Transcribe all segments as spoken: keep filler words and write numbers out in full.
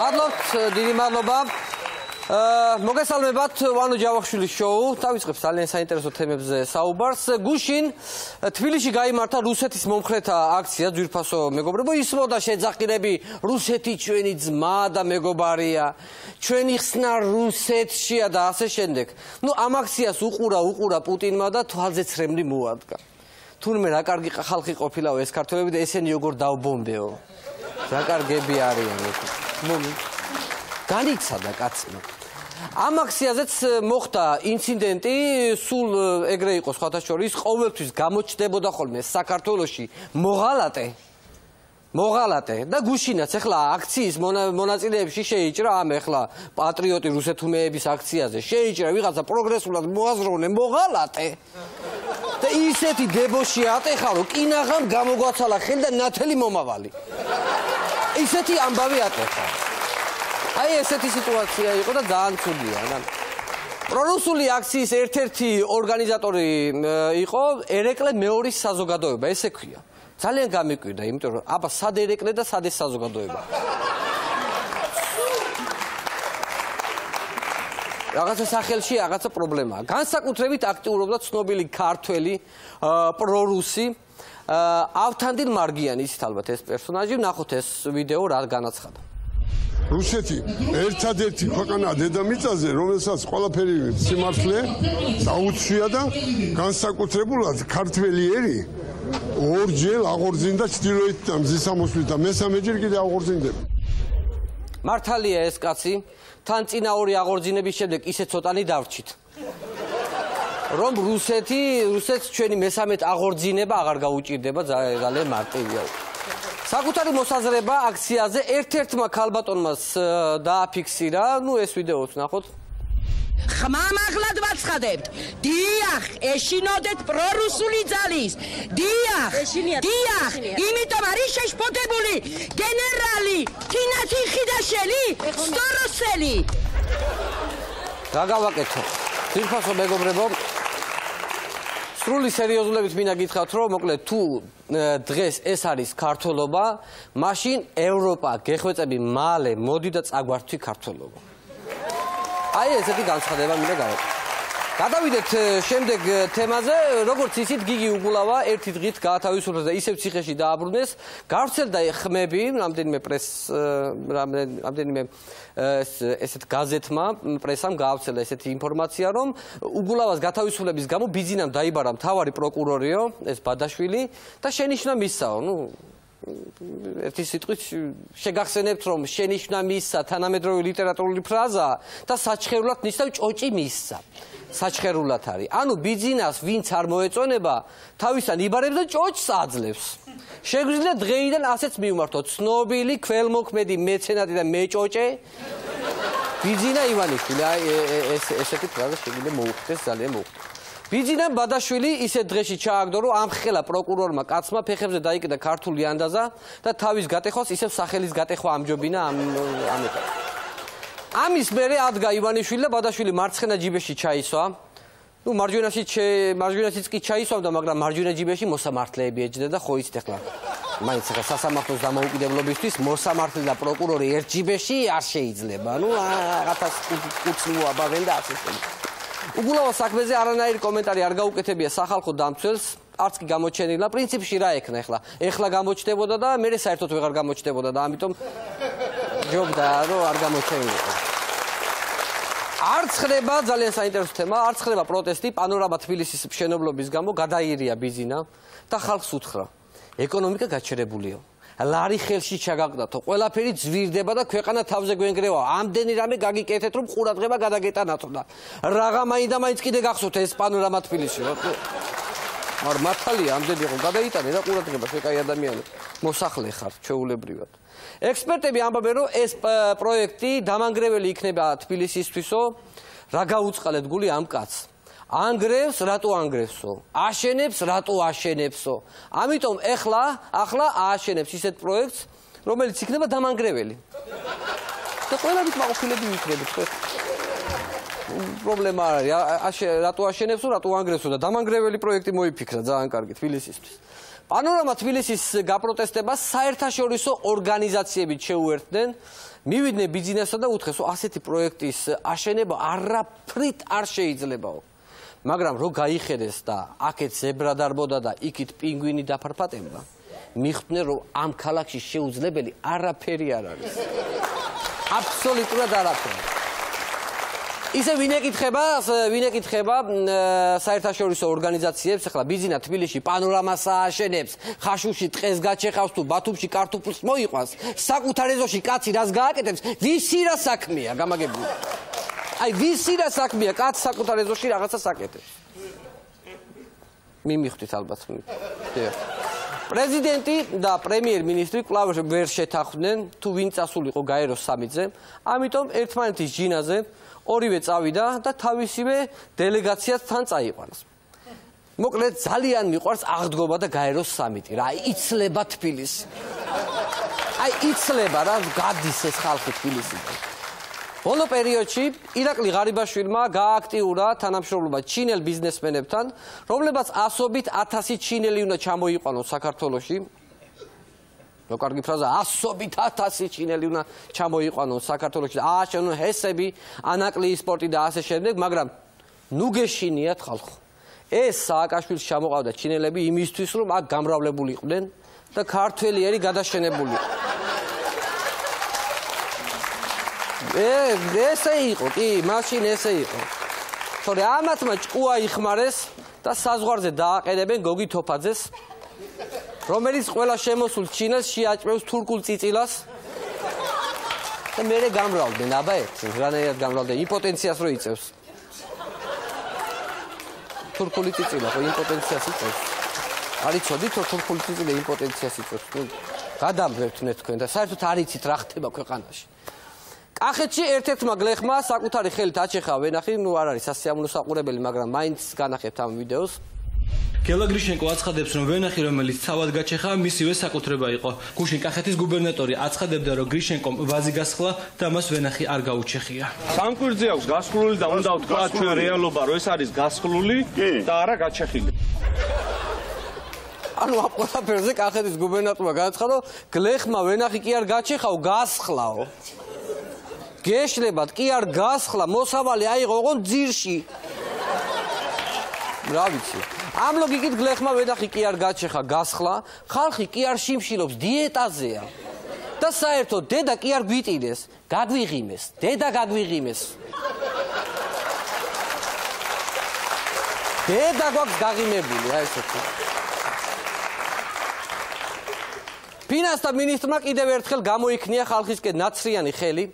Madlob, დიდი მადლობა. მოგესალმებათ ვანო ჯავახიშვილის შოუ. Დავიწყებთ ძალიან საინტერესო თემებზე საუბარს. Გუშინ თბილისში გამართა რუსეთის მომხრეთა აქცია, ძვირფასო მეგობრებო, ისმოდა შეძახილები რუსეთი ჩვენი ძმა და მეგობარია, ჩვენი ხსნა რუსეთშია და ასე შემდეგ. ნუ ამ აქციას უყურა უყურა პუტინმა და თვალზეცრემლი მოადგა. თურმე რა კარგი ხალხი ყოფილაო ეს ქართველები და ესენი როგორ დავბომბეო. რა კარგები არიან ეს. მომ განიცადა კაცმა. ამ აქციაზეც მოხდა ინციდენტი, სულ ეგრე იყო სხვათა შორის, ყოველთვის გამოჩნდებოდა ხოლმე საქართველოში მოღალატე. მოღალატე და გუშინაც ახლა აქციის მონაწილეებში შეიჭრა ამ ახლა პატრიოტი რუსეთუმეების აქციაზე. Შეიჭრა ვიღაცა პროგრესულად მოაზროვნე მოღალატე. და ისეთი დებოში ატეხა, რომ კინაღამ გამოგვაცალა ხელი და ნათელი მომავალი. ისეთი ამბავი ატეხა. აი ესეთი სიტუაცია იყო და ძალიან ცუდია. პრორუსული აქციის ერთ-ერთი ორგანიზატორი იყო ერეკლე მეორის საზოგადოება, ესე ქვია. ძალიან გამიკვირდა, იმიტომ რომ აბა სად ერეკლე და სად ეს საზოგადოება. რაღაცა სახელში რაღაცა პრობლემაა. განსაკუთრებით აქტიურობდა ცნობილი ქართველი პრორუსი ავთანდილ მარგიანი, ისეთ ალბათ ეს პერსონაჟი, ნახოთ ეს ვიდეო რა განაცხადა. რუსეთი ერთადერთი ქვეყანაა დედამიწაზე, რომელსაც ყველაფერი სიმართლე დაუცვია და განსაკუთრებულად ქართველი ერი ორჯერ აღორძინდა ჩრდილოეთიდან მზის ამოსვლით და მესამეჯერ კიდევ აღორძინდება. მართალია ეს კაცი, თან წინა ორი აღორძინების შემდეგ ისე ცოტანი დავრჩით, რომ რუსეთი, რუსეთს ჩვენი მესამედ აღორძინება აღარ გაუჭირდება, ძალიან მარტივია. საკუთარი მოსაზრება აქციაზე ერთ-ერთმა ქალბატონმას დააფიქსირა, ნუ ეს ვიდეოც ნახოთ. ხმამაღლად ვაცხადებთ. დიახ, ეშინოდეთ პრორუსული ძალის. დიახ, დიახ, იმიტომ არის შეშფოთებული გენერალი თინათი ხიდაშელი, სტოროსელი. რა გავაკეთო? ძირფასო მეგობრებო, სრული სერიოზულებით მინდა გითხრათ, რომ მოკლედ თუ დღეს ეს არის ქართველობა, მაშინ ევროპა გეხვეწები მალე მოდი და წაგვართვი ქართველობა. აი ესეთი განცხადება მინდა გავაკეთო. გადავიდეთ შემდეგ თემაზე, როგორც ისეთ გიგი უგულავა ერთი დღით გაათავისუფლეს და ისევ ციხეში დააბრუნეს, გავრცელდა ხმები რამდენიმე პრეს რამდენიმე ესეთ გაზეთმა, პრესამ გაავრცელა ესეთი ინფორმაცია, რომ უგულავას გათავისუფლების გამო ბიძინამ დაიბარა მთავარი პროკურორიო, ეს ბადაშვილი და შენიშვნა მისსაო, ნუ ერთი სიტყვით შეგახსენებთ, რომ შენიშვნა მისსა თანამედროვე ლიტერატურული ფრაზაა და საჩხერულად ნიშნავს ჭოჭი მისსა. საჩხერულად არის. ანუ ბიძინას ვინც არ მოეწონება, თავისთან იბარებს და ჭოჭს აძლევს. შეგვიძლია დღეიდან ასეც მივმართოთ. ცნობილი ქველმოქმედი მეცენატი და მეჭოჭე ბიძინა ივანიშვილი. აი ეს ესეთი ფრაზა შეგვიძლია მოუხდეს, ძალიან მოუხდეს. ბიძინა ბადაშვილი ისეთ დღეში ჩააგდო, რომ ამ ხელა პროკურორმა კაცმა ფეხებზე დაიკიდა ქართული ანდაზა და თავის გატეხოს ისევ სახელის გატეხვა ამჯობინა ამ ამეთქვა. ამის მერე ადგა ივანიშვილი და ბადაშვილი მარცხენა ჯიბეში ჩაისვა. ნუ მარჯვენაშიც კი ჩაისვამდა, მაგრამ მარჯვენა ჯიბეში მოსამართლეები ეჯდა და ხო იცით ახლა. მაინც ახლა სასამართლოს დამოუკიდებლობისთვის მოსამართლე და პროკურორი ერთ ჯიბეში არ შეიძლება. ნუ რაღაცას უცნაური აბავენ და ასე შემდეგ. უგულავა საქმეზე არანაირი კომენტარი არ გაუკეთებია სახალხო დამცველს. არც კი გამოჩენილა, პრინციპში რა ექნა ახლა. ახლა გამოჩნდებოდა და მე საერთოდ ვეღარ გამოჩნდებოდა და ამიტომ ჯობდა, რომ არ გამოჩენილიყო. არც ხდება ძალიან საინტერესო თემა, არც ხდება პროტესტი, პანორამა თბილისის მშენებლობის გამო გადაირია ბიზინა და ხალხს უთხრა: ეკონომიკა გაჩერებულიო, ლარი ხელში ჩაგაგდათო, ყველაფერი ძვირდება და ქვეყანა თავზე გვენგრევა. ამდენი რამე გაგიკეთეთ, რომ ყურადღება გადაგეტანათო და რაღა მაინც და მაინც კიდე გახსოვთ ეს პანორამა თბილისში, ხო? მაგრამ მართალია, ამდენი რომ გადაიტანე და ყურადღება შეკაი ადამიანებს, მოსახლე ხარ ჩვეულებრივად. ექსპერტები ამბობენ, რომ ეს პროექტი დამანგრეველი იქნება თბილისისთვისო, რა გაუწყალეთ გული ამ კაცს. ანგრევს რატო ანგრევსო, აშენებს რატო აშენებსო. ამიტომ ეხლა ახლა ააშენებს ისეთ პროექტს, რომელიც იქნება დამანგრეველი. და ყველანი კმაყოფილები იქნებით. პრობლემა არის, რატო აშენებსო, რატო ანგრევსო და დამანგრეველი პროექტი მოიფიქრა ძალიან კარგი თბილისისთვის. Panorama Tbilisi's gaprotesteba საერთაშორისო ორგანიზაციებით შეუერთდნენ. მივიდნენ ბიზნესსა და უთხრეს, რომ ასეთი პროექტის აშენება არაფრით არ შეიძლებაო. მაგრამ რო გაიხედეს და აქეთ ზებრა დარბოდა და იქით პინგვინი დაფარფატებდა, მიხვდნენ, რომ ამ ქალაქში შეუძლებელი არაფერი არ არის. Აბსოლუტურად არაფერი. Ისე ვინ ეკითხება, ვინ ეკითხება საერთაშორისო ორგანიზაციებს, ახლა ბიზინა თბილისში პანორამას ააშენებს, ხაშურში ტყეს გაჩეხავს თუ ბათუმში კარტოფილს მოიყვანს, საკუთარ ეზოში კაცი რას გააკეთებს, ვისი რა საქმეა გამაგებული. Აი ვისი რა საქმეა, კაცი საკუთარ ეზოში რაღაცას აკეთებს. მიმიხვდით ალბათ. Პრეზიდენტი და პრემიერ-მინისტრი კვლავ ვერ შეთანხმდნენ თუ ვინ წასულიყო გაერო სამიტზე, ამიტომ ერთმანეთის ჯინაზე ორივე წავიდა და თავისივე დელეგაციასთან წაიყვანეს. მოკლედ ძალიან მიყვარს აღდგომა და გაერო სამიტი. რა იცლება თბილისი. აი იცლება რა გადის ეს ხალხი თბილისიდან. ბოლო პერიოდში ირაკლი ღარიბაშვილმა გაააქტიურა თანამშრომლობა ჩინელ ბიზნესმენებთან, რომლებაც ასობით ათასი ჩინელი უნდა ჩამოიყვანონ საქართველოში. Ну, карги фраза, особенно тасси чинели у нас чамо и квану, сакартолочи, а что ну хесеби, анакли спорти да асешенек, маграм, нугеши нет халх. Э сакашвил чамо гавда чинелеби имистуисрум, а гамравле були худен, та картвелиери гадашене були. Э, эсей ход, и машин эсей ход. Торе аматма чкуа ихмарес, та сазгварзе да, эдебен гоги топадзес. Რომელიც ყველა შემოსულ ჩინელს შეაჭრევს თურქულ წიწილას და მერე გამრავლდნენ, აბაეთ, რანაირად გამრავლდნენ, იმპოტენციას რო იწევს. თურქული წიწილა ხო იმპოტენციას იწევს. არ იცოდით, რომ თურქული წიწილა იმპოტენციას იწევს. გადამბერთნეთ თქვენ და საერთოდ არ იცით რა ხდება ქვეყანაში. კახეთში ერთ-ერთმა გლეხმა საკუთარი ხელით აჩეხა ვენახი, ნუ არ არის სასიამოვნო საყურებელი, მაგრამ მაინც განახებთ ამ ვიდეოს. Გელაგრიშენკო აცხადებს, რომ ვენახი, რომელიც თავად გაჩეხა, მისივე საკუთრება იყო. გუშინ კახეთის გუბერნატორი აცხადებდა, რომ გრიშენკომ ვაზი გასხლა და მას ვენახი არ გაუჩეხია. სამკვირზე აქვს გასხლული და უნდა ვთქვა ჩვენ რეალობა, რომ ეს არის გასხლული და არა გაჩეხილი. ანუ ამ ყველაფერზე კახეთის გუბერნატორმა განაცხადა, რომ გლეხმა ვენახი კი არ გაჩეხაო, გასხლაო. გეშლებად კი არ გასხლა, მოსავალი აიღო ოღონ ძირში. რა ვიცი. ამ ლოგიკით გლეხმა ვენახი კი არ გაჩეხა, გასხლა, ხალხი კი არ შიმშილობს დიეტაზეა. და საერთოდ დედა კი არ გვიტიდეს, გაგვიღიმეს, დედა გაგვიღიმეს. დედა გვაქვს გაღიმებული, აი ესეთი. ფინანსთა მინისტრმა კიდევ ერთხელ გამოიქნია ხალხისკენ ნაცრიანი ხელი.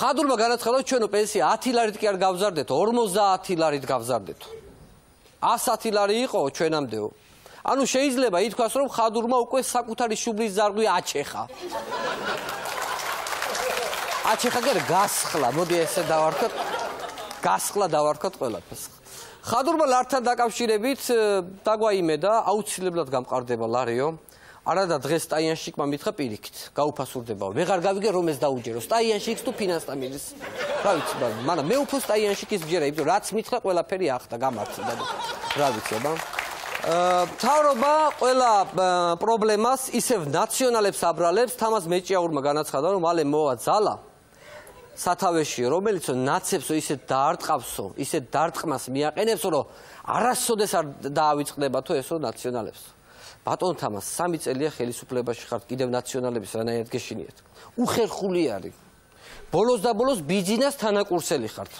ხადურმა განაცხადა, რომ ჩვენო პენსია ათი ლარით კი არ გავზარდეთ, ორმოცდაათი ლარით გავზარდეთ. ასათი ლარი იყო ჩვენამდეო. ანუ შეიძლება ითქვას, რომ ხადურმა უკვე საკუთარი შუბლის ზარგვი აჩეხა. აჩეხა კი არა, გასხლა, მოდი ესე დავარქვათ. გასხლა დავარქვათ ყველაფერს. ხადურმა ლართან დაკავშირებით დაგვაიმედა, აუცილებლად გამყარდება ლარიო. არადა დღეს სტაიანშიკმა მითხრა პირიქით, გაუფასურდებაო, ვეღარ გავიგე რომ ეს დაუჯერო, სტაიანშიკს თუ ფინანსტამილს. რა ვიცი, მანა მე უფრო სტაიანშიკის ვჯერა, იმიტომ რაც მითხრა ყველაფერი ახდა გამართლდა. რა ვიცი, აბა. თავრობა ყველა პრობლემას ისევ ნაციონალებს აბრალებს, თამაზ მეჭიაურმა განაცხადა, რომ მალე მოვა ძალა სათავეში, რომელიც ნაცებსო ისე დაარტყავსო, ისე დარტყმას მიაყენებსო, რომ არასოდეს არ დაავიწყდება თუ ესო ნაციონალებს. Потом там сами цели ხელისუფლებაში ხართ, კიდევ ნაციონალების რანაირად გეშინიათ. უხერხული არის. ბოლოს და ბოლოს ბიზნეს თანაკურსელი ხართ.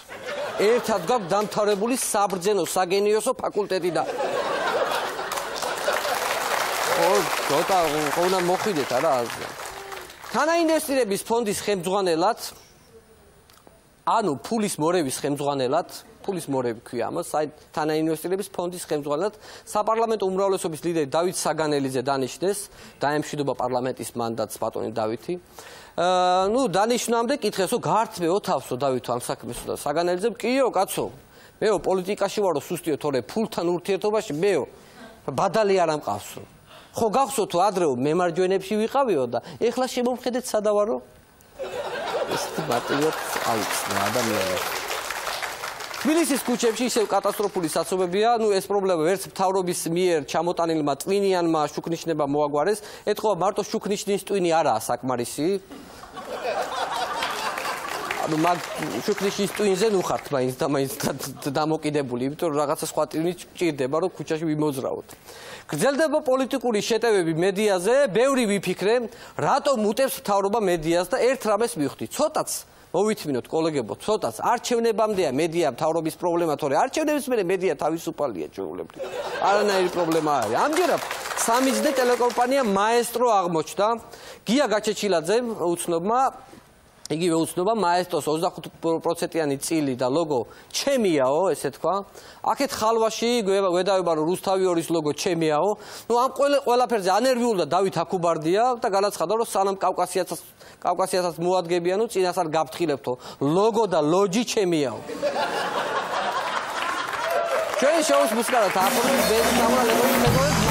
ერთად გაქვთ დამთავრებული საბრძენო საგენიოსო ფაკულტეტი და ო, ცოტა უნდა მოხვიდეთ არა. თანაინვესტირების ფონდის ხელმძღვანელად ანუ ფულის მორევის ხელმძღვანელად ფულის მორევი ქვია ამას, აი თანაინვესტირების ფონდის ხელმძღვანელად საპარლამენტო უმრავლესობის ლიდერი დავით საგანელიძე დანიშნეს, დაემშვიდობა პარლამენტის მანდატს ბატონი დავითი. ნუ დანიშნამდე კითხეს, რომ გართმეო თავსო დავითო ამ საქმესო და საგანელიძემ კიო კაცო, მეო პოლიტიკაში ვარო სუსტიო, თორე ფულთან ურთიერთობაში მეო ბადალი არ ამყავსო. ხო გახსო თუ ადრეო მემარჯვენეებში ვიყავიო და ეხლა შემომხედეთ სადავარო. ეს ბატონი აიქცნა ადამიანს. Тбилисის ქუჩებში ისევ კატასტროფული საცობებია, ну ეს პრობლემა ვერც მთავრობის მიერ ჩამოტანილმა ტვინიანმა შუქნიშნება მოაგვარეს. Ეთქვა მარტო შუქნიშნის ტვინი არაა საკმარისი. Ну მაგ შუქნიშნის ტვინზე ნუ ხართ მაინც და მაინც დამოკიდებული, იმიტომ რაღაცა სხვა ტვინი ჭირდება, რომ ქუჩაში ვიმოძრაოთ. Გრძელდება პოლიტიკური შეტევები მედიაზე, ბევრი ვიფიქრე, რატომ უტევს მთავრობა მედიას და ერთ რამეს მივხვდი. Ცოტაც მოვიტმინოთ კოლეგებო, ცოტაც არჩევნებამდეა მედია მთავრობის პრობლემა, თორე არჩევნების მერე მედია თავისუფალია ჩვეულებრივ. არანაირი პრობლემა არ არის. ამჯერად სამიჯდე ტელეკომპანია მაესტრო აღმოჩნდა. გია გაჩეჩილაძემ უცნობმა იგივე უცნობა მაესტროს ოცდახუთი პროცენტიანი წილი და ლოგო ჩემიაო, ესე თქვა. აქეთ ხალვაში გვედავება რომ რუსთავიორის ლოგო ჩემიაო. Ну ამ ყველაფერზე ანერვიულდა დავით აკუბარდია და განაცხადა რომ სანამ კავკასიასაც კავკასიასაც მოადგებიანო, წინას არ გაფრთხილებთო. ლოგო და ლოჯი ჩემიაო. Ჩვენ შოუს მუსიკალად აფორმებს ბედი და ამალებთ.